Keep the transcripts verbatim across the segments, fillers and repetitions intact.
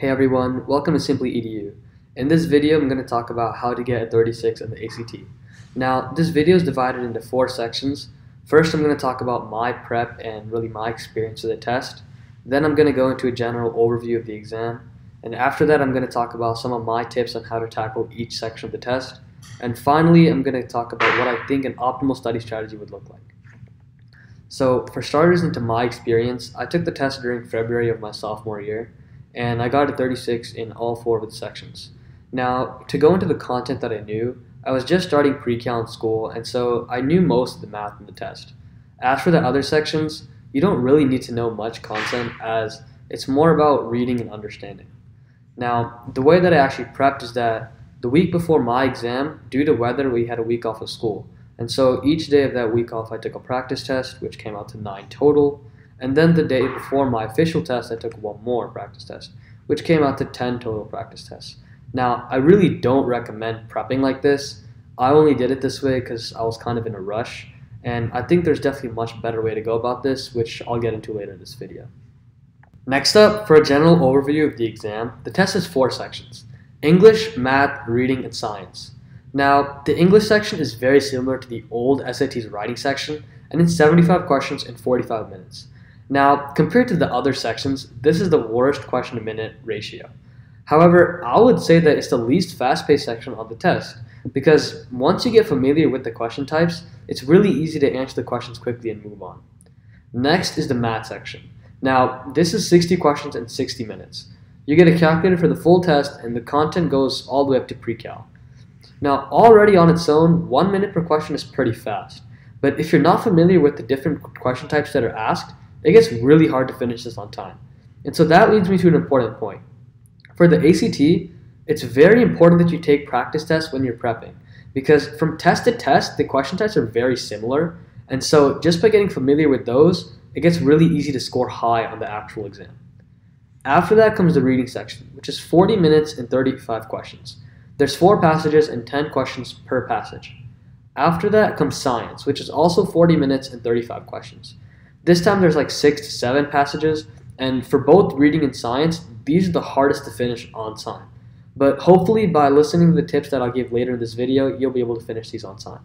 Hey everyone, welcome to Simply Edu. In this video, I'm going to talk about how to get a thirty-six on the A C T. Now, this video is divided into four sections. First, I'm going to talk about my prep and really my experience with the test. Then I'm going to go into a general overview of the exam. And after that, I'm going to talk about some of my tips on how to tackle each section of the test. And finally, I'm going to talk about what I think an optimal study strategy would look like. So, for starters, into my experience, I took the test during February of my sophomore year, and I got a thirty-six in all four of its sections. Now, to go into the content that I knew, I was just starting pre-cal in school, and so I knew most of the math in the test. As for the other sections, you don't really need to know much content, as it's more about reading and understanding. Now, the way that I actually prepped is that the week before my exam, due to weather, we had a week off of school. And so each day of that week off, I took a practice test, which came out to nine total. And then the day before my official test, I took one more practice test, which came out to ten total practice tests. Now, I really don't recommend prepping like this. I only did it this way because I was kind of in a rush, and I think there's definitely a much better way to go about this, which I'll get into later in this video. Next up, for a general overview of the exam, the test has four sections: English, math, reading, and science. Now, the English section is very similar to the old S A T's writing section, and it's seventy-five questions in forty-five minutes. Now, compared to the other sections, this is the worst question a minute ratio. However, I would say that it's the least fast-paced section of the test, because once you get familiar with the question types, it's really easy to answer the questions quickly and move on. Next is the math section. Now, this is sixty questions in sixty minutes. You get a calculator for the full test, and the content goes all the way up to pre-cal. Now, already on its own, one minute per question is pretty fast, but if you're not familiar with the different question types that are asked, it gets really hard to finish this on time. And so that leads me to an important point. For the A C T, it's very important that you take practice tests when you're prepping, because from test to test, the question types are very similar. And so just by getting familiar with those, it gets really easy to score high on the actual exam. After that comes the reading section, which is forty minutes and thirty-five questions. There's four passages and ten questions per passage. After that comes science, which is also forty minutes and thirty-five questions. This time there's like six to seven passages, and for both reading and science, these are the hardest to finish on time. But hopefully by listening to the tips that I'll give later in this video, you'll be able to finish these on time.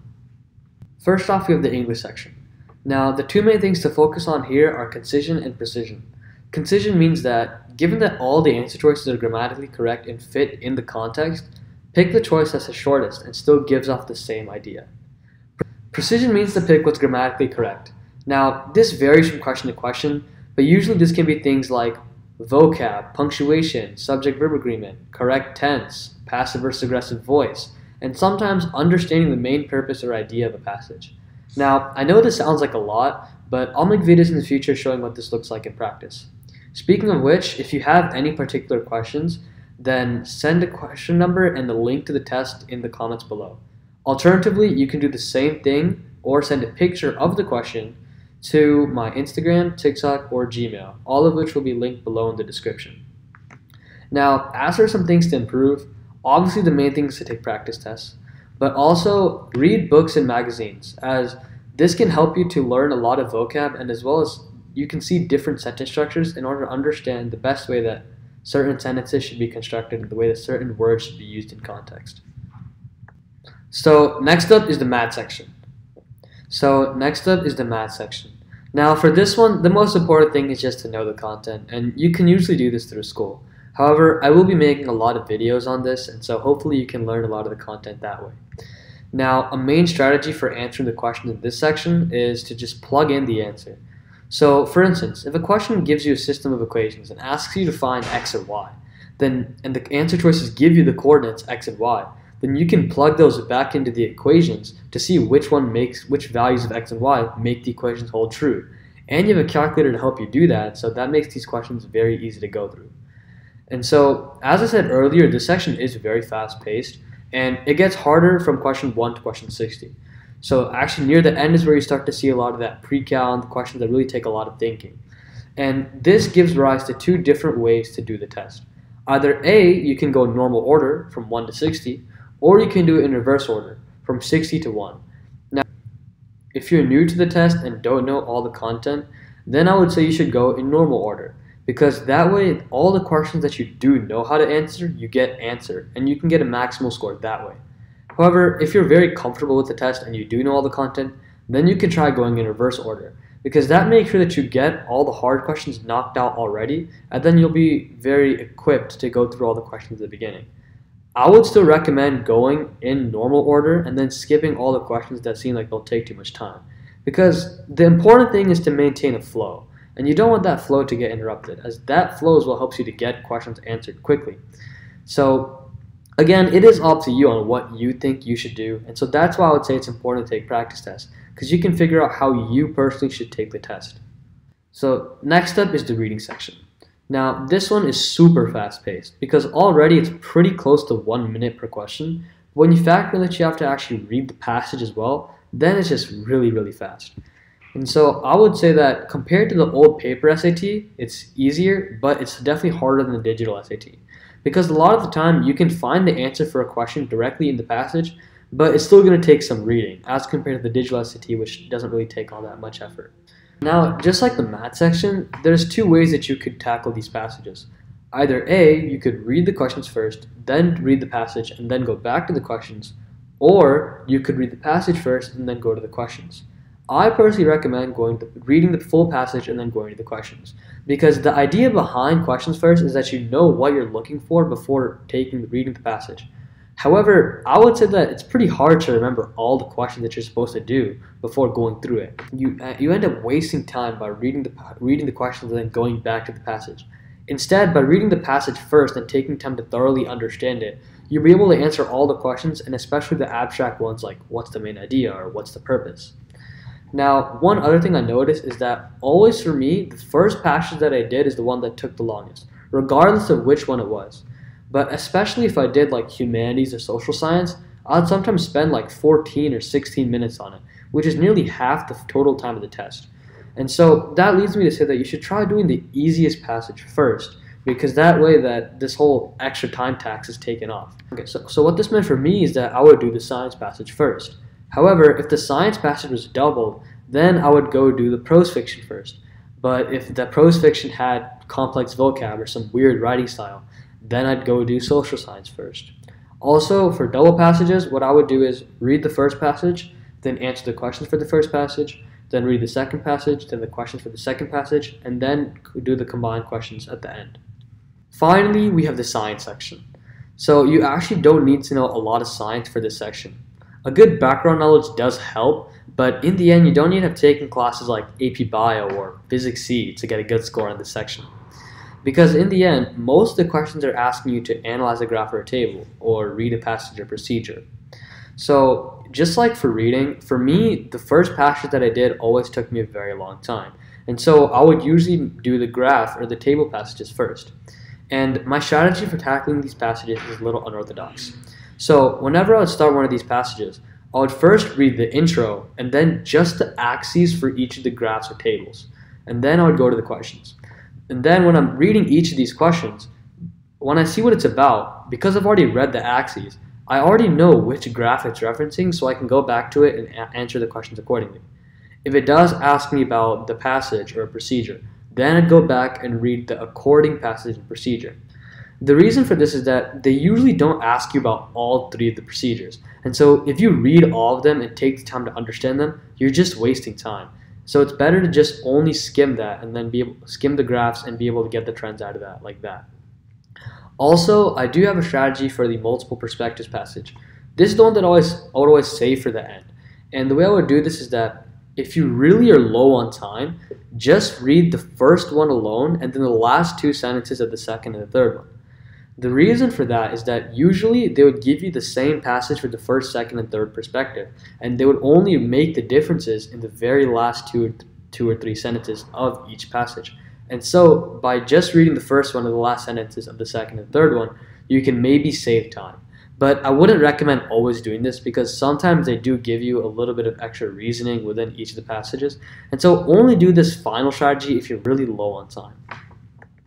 First off, we have the English section. Now, the two main things to focus on here are concision and precision. Concision means that, given that all the answer choices are grammatically correct and fit in the context, pick the choice that's the shortest and still gives off the same idea. Precision means to pick what's grammatically correct. Now, this varies from question to question, but usually this can be things like vocab, punctuation, subject-verb agreement, correct tense, passive versus aggressive voice, and sometimes understanding the main purpose or idea of a passage. Now, I know this sounds like a lot, but I'll make videos in the future showing what this looks like in practice. Speaking of which, if you have any particular questions, then send a question number and the link to the test in the comments below. Alternatively, you can do the same thing or send a picture of the question to my Instagram, TikTok, or Gmail, all of which will be linked below in the description. Now, as for some things to improve, obviously the main thing is to take practice tests, but also read books and magazines, as this can help you to learn a lot of vocab, and as well as you can see different sentence structures in order to understand the best way that certain sentences should be constructed and the way that certain words should be used in context. So next up is the math section. So next up is the math section. Now for this one, the most important thing is just to know the content, and you can usually do this through school. However, I will be making a lot of videos on this, and so hopefully you can learn a lot of the content that way. Now, a main strategy for answering the question in this section is to just plug in the answer. So for instance, if a question gives you a system of equations and asks you to find x and y, then and the answer choices give you the coordinates x and y, then you can plug those back into the equations to see which one makes which values of x and y make the equations hold true. And you have a calculator to help you do that, so that makes these questions very easy to go through. And so, as I said earlier, this section is very fast-paced, and it gets harder from question one to question sixty. So actually near the end is where you start to see a lot of that pre-cal and the questions that really take a lot of thinking. And this gives rise to two different ways to do the test. Either A, you can go in normal order from one to sixty, or you can do it in reverse order, from sixty to one. Now, if you're new to the test and don't know all the content, then I would say you should go in normal order. because that way all the questions that you do know how to answer, you get answered, and you can get a maximal score that way. However, if you're very comfortable with the test and you do know all the content, then you can try going in reverse order, because that makes sure that you get all the hard questions knocked out already, and then you'll be very equipped to go through all the questions at the beginning. I would still recommend going in normal order and then skipping all the questions that seem like they'll take too much time, because the important thing is to maintain a flow, and you don't want that flow to get interrupted, as that flow is what helps you to get questions answered quickly. So again, it is up to you on what you think you should do, and so that's why I would say it's important to take practice tests, because you can figure out how you personally should take the test. So next up is the reading section. Now this one is super fast paced, because already it's pretty close to one minute per question. When you factor that you have to actually read the passage as well, then it's just really really fast. And so I would say that compared to the old paper S A T, it's easier, but it's definitely harder than the digital S A T, because a lot of the time you can find the answer for a question directly in the passage, but it's still going to take some reading as compared to the digital S A T, which doesn't really take all that much effort. Now, just like the math section, there's two ways that you could tackle these passages. Either A, you could read the questions first, then read the passage, and then go back to the questions, or you could read the passage first and then go to the questions. I personally recommend going to reading the full passage and then going to the questions, because the idea behind questions first is that you know what you're looking for before taking reading the passage. However, I would say that it's pretty hard to remember all the questions that you're supposed to do before going through it. You, you end up wasting time by reading the, reading the questions and then going back to the passage. Instead, by reading the passage first and taking time to thoroughly understand it, you'll be able to answer all the questions, and especially the abstract ones like what's the main idea or what's the purpose. Now, one other thing I noticed is that always for me, the first passage that I did is the one that took the longest, regardless of which one it was. But especially if I did like humanities or social science, I'd sometimes spend like fourteen or sixteen minutes on it, which is nearly half the total time of the test. And so that leads me to say that you should try doing the easiest passage first, because that way that this whole extra time tax is taken off. Okay, so, so what this meant for me is that I would do the science passage first. However, if the science passage was doubled, then I would go do the prose fiction first. But if the prose fiction had complex vocab or some weird writing style, then I'd go do social science first. Also, for double passages, what I would do is read the first passage, then answer the questions for the first passage, then read the second passage, then the questions for the second passage, and then do the combined questions at the end. Finally, we have the science section. So you actually don't need to know a lot of science for this section. A good background knowledge does help, but in the end, you don't need to have taken classes like A P Bio or Physics C to get a good score on this section. Because in the end, most of the questions are asking you to analyze a graph or a table, or read a passage or procedure. So just like for reading, for me, the first passage that I did always took me a very long time. And so I would usually do the graph or the table passages first. And my strategy for tackling these passages is a little unorthodox. So whenever I would start one of these passages, I would first read the intro and then just the axes for each of the graphs or tables. And then I would go to the questions. And then when I'm reading each of these questions, when I see what it's about, because I've already read the axes, I already know which graph it's referencing, so I can go back to it and answer the questions accordingly. If it does ask me about the passage or a procedure, then I'd go back and read the according passage and procedure. The reason for this is that they usually don't ask you about all three of the procedures. And so if you read all of them and take the time to understand them, you're just wasting time. So it's better to just only skim that and then be able to skim the graphs and be able to get the trends out of that like that. Also, I do have a strategy for the multiple perspectives passage. This is the one that always, I would always save for the end. And the way I would do this is that if you really are low on time, just read the first one alone and then the last two sentences of the second and the third one. The reason for that is that usually they would give you the same passage for the first, second, and third perspective, and they would only make the differences in the very last two or, th two or three sentences of each passage. And so by just reading the first one and the last sentences of the second and third one, you can maybe save time. But I wouldn't recommend always doing this, because sometimes they do give you a little bit of extra reasoning within each of the passages. And so only do this final strategy if you're really low on time.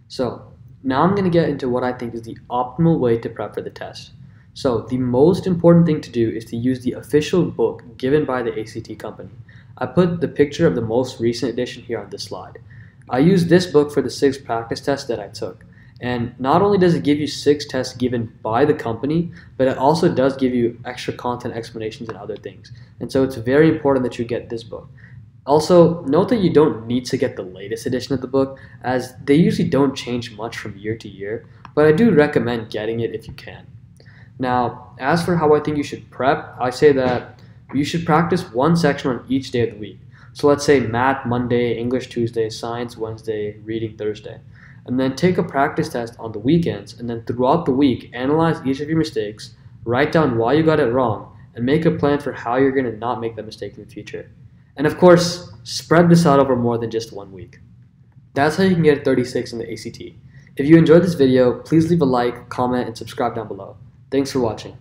So now I'm going to get into what I think is the optimal way to prep for the test. So the most important thing to do is to use the official book given by the A C T company. I put the picture of the most recent edition here on this slide. I used this book for the six practice tests that I took. And not only does it give you six tests given by the company, but it also does give you extra content, explanations, and other things. And so it's very important that you get this book. Also, note that you don't need to get the latest edition of the book, as they usually don't change much from year to year, but I do recommend getting it if you can. Now, as for how I think you should prep, I say that you should practice one section on each day of the week. So let's say math Monday, English Tuesday, science Wednesday, reading Thursday. And then take a practice test on the weekends, and then throughout the week, analyze each of your mistakes, write down why you got it wrong, and make a plan for how you're going to not make that mistake in the future. And of course, spread this out over more than just one week. That's how you can get a thirty-six in the A C T. If you enjoyed this video, please leave a like, comment, and subscribe down below. Thanks for watching.